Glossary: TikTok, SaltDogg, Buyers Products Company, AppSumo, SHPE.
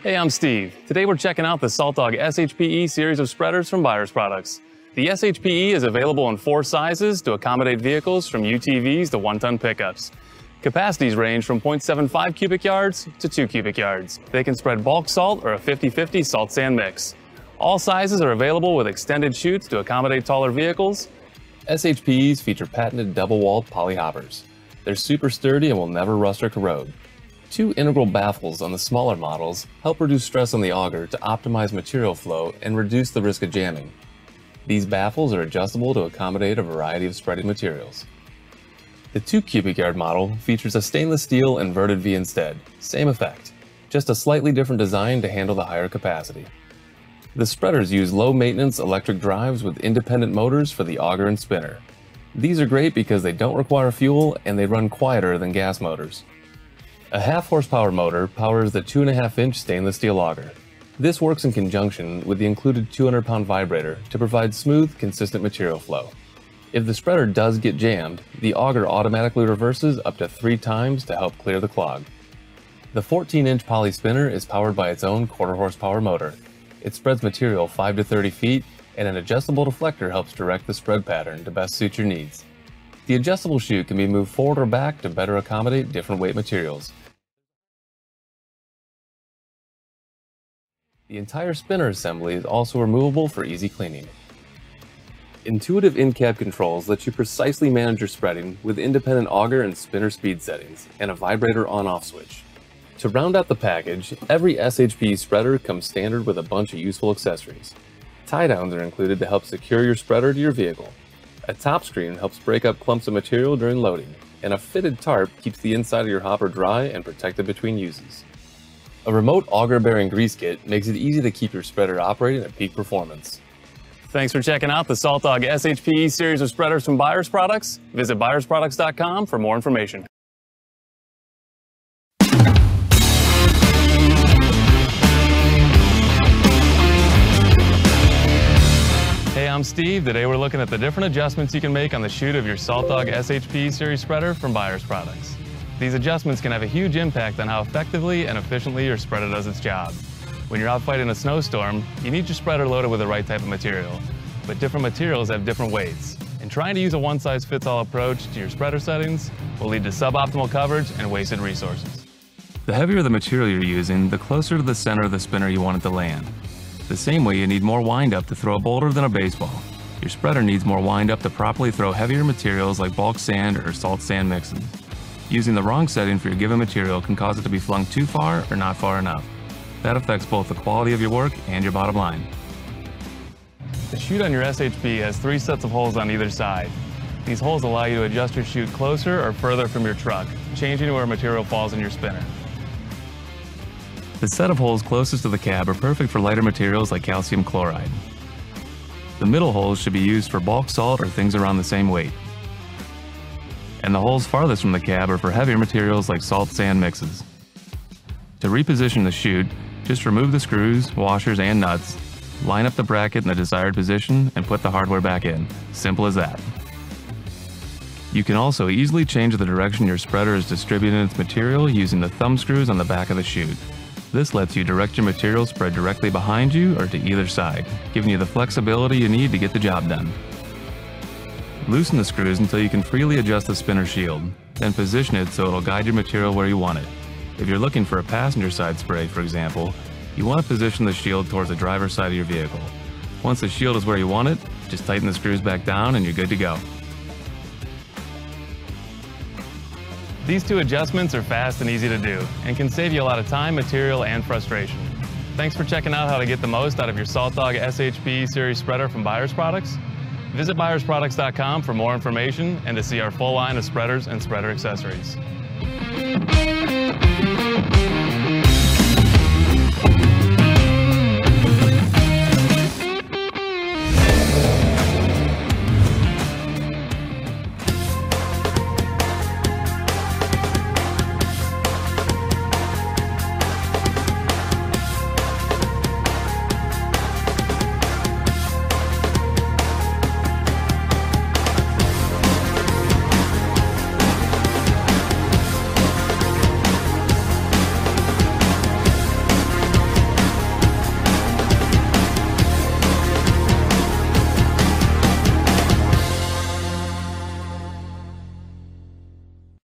Hey, I'm Steve. Today we're checking out the SaltDogg SHPE series of spreaders from Buyers Products. The SHPE is available in 4 sizes to accommodate vehicles from UTVs to 1-ton pickups. Capacities range from 0.75 cubic yards to 2 cubic yards. They can spread bulk salt or a 50-50 salt-sand mix. All sizes are available with extended chutes to accommodate taller vehicles. SHPEs feature patented double-walled poly hoppers. They're super sturdy and will never rust or corrode. 2 integral baffles on the smaller models help reduce stress on the auger to optimize material flow and reduce the risk of jamming. These baffles are adjustable to accommodate a variety of spreading materials. The 2 cubic yard model features a stainless steel inverted V instead, same effect, just a slightly different design to handle the higher capacity. The spreaders use low maintenance electric drives with independent motors for the auger and spinner. These are great because they don't require fuel and they run quieter than gas motors. A half-horsepower motor powers the 2.5-inch stainless steel auger. This works in conjunction with the included 200-pound vibrator to provide smooth, consistent material flow. If the spreader does get jammed, the auger automatically reverses up to 3 times to help clear the clog. The 14-inch poly spinner is powered by its own quarter-horsepower motor. It spreads material 5 to 30 feet, and an adjustable deflector helps direct the spread pattern to best suit your needs. The adjustable chute can be moved forward or back to better accommodate different weight materials. The entire spinner assembly is also removable for easy cleaning. Intuitive in-cab controls let you precisely manage your spreading with independent auger and spinner speed settings and a vibrator on-off switch. To round out the package, every SHPE spreader comes standard with a bunch of useful accessories. Tie-downs are included to help secure your spreader to your vehicle. A top screen helps break up clumps of material during loading, and a fitted tarp keeps the inside of your hopper dry and protected between uses. A remote auger bearing grease kit makes it easy to keep your spreader operating at peak performance. Thanks for checking out the SaltDogg SHPE series of spreaders from Buyers Products. Visit buyersproducts.com for more information. I'm Steve. Today we're looking at the different adjustments you can make on the chute of your SaltDogg SHPE series spreader from Buyers Products. These adjustments can have a huge impact on how effectively and efficiently your spreader does its job. When you're out fighting a snowstorm, you need your spreader loaded with the right type of material. But different materials have different weights, and trying to use a one-size-fits-all approach to your spreader settings will lead to suboptimal coverage and wasted resources. The heavier the material you're using, the closer to the center of the spinner you want it to land. The same way you need more wind-up to throw a boulder than a baseball. Your spreader needs more wind-up to properly throw heavier materials like bulk sand or salt-sand mixes. Using the wrong setting for your given material can cause it to be flung too far or not far enough. That affects both the quality of your work and your bottom line. The chute on your SHPE has 3 sets of holes on either side. These holes allow you to adjust your chute closer or further from your truck, changing where material falls in your spinner. The set of holes closest to the cab are perfect for lighter materials like calcium chloride. The middle holes should be used for bulk salt or things around the same weight. And the holes farthest from the cab are for heavier materials like salt-sand mixes. To reposition the chute, just remove the screws, washers, and nuts, line up the bracket in the desired position, and put the hardware back in. Simple as that. You can also easily change the direction your spreader is distributing its material using the thumb screws on the back of the chute. This lets you direct your material spread directly behind you or to either side, giving you the flexibility you need to get the job done. Loosen the screws until you can freely adjust the spinner shield, then position it so it'll guide your material where you want it. If you're looking for a passenger side spray, for example, you want to position the shield towards the driver's side of your vehicle. Once the shield is where you want it, just tighten the screws back down and you're good to go. These 2 adjustments are fast and easy to do and can save you a lot of time, material, and frustration. Thanks for checking out how to get the most out of your SaltDogg SHPE series spreader from Buyers Products. Visit buyersproducts.com for more information and to see our full line of spreaders and spreader accessories.